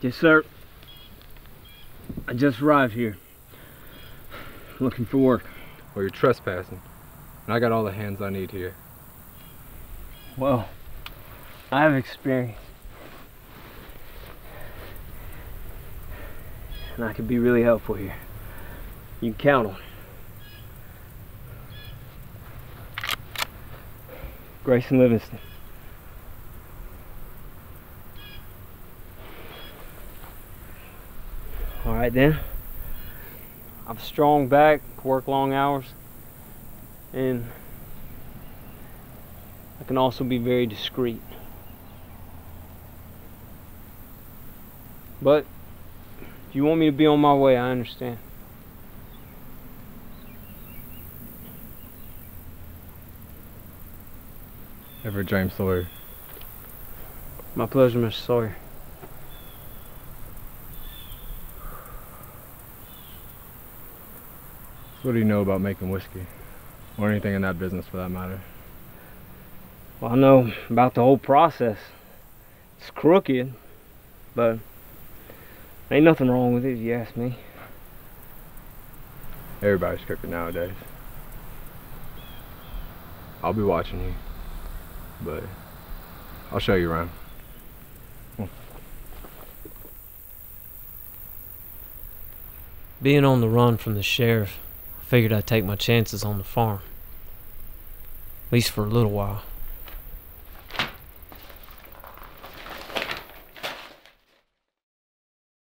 Yes, sir. I just arrived here. Looking for work. Well, you're trespassing. And I got all the hands I need here. Well, I have experience. And I could be really helpful here. You can count on it. Grayson Livingston. Alright then. I have a strong back, work long hours, and I can also be very discreet. But if you want me to be on my way, I understand. Everett James Sawyer. My pleasure, Mr. Sawyer. So what do you know about making whiskey? Or anything in that business for that matter? Well, I know about the whole process. It's crooked, but ain't nothing wrong with it if you ask me. Everybody's crooked nowadays. I'll be watching you, but I'll show you around. Being on the run from the sheriff, I figured I'd take my chances on the farm, at least for a little while.